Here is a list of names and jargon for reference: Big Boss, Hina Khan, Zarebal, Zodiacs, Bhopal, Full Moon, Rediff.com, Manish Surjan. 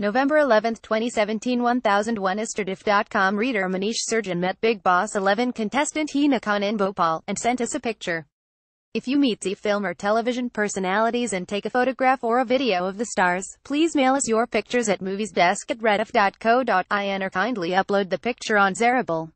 November 11, 2017 1001 is Rediff.com reader Manish Surjan met Big Boss 11 contestant Hina Khan in Bhopal, and sent us a picture. If you meet the film or television personalities and take a photograph or a video of the stars, please mail us your pictures at moviesdesk@rediff.co.in or kindly upload the picture on Zarebal.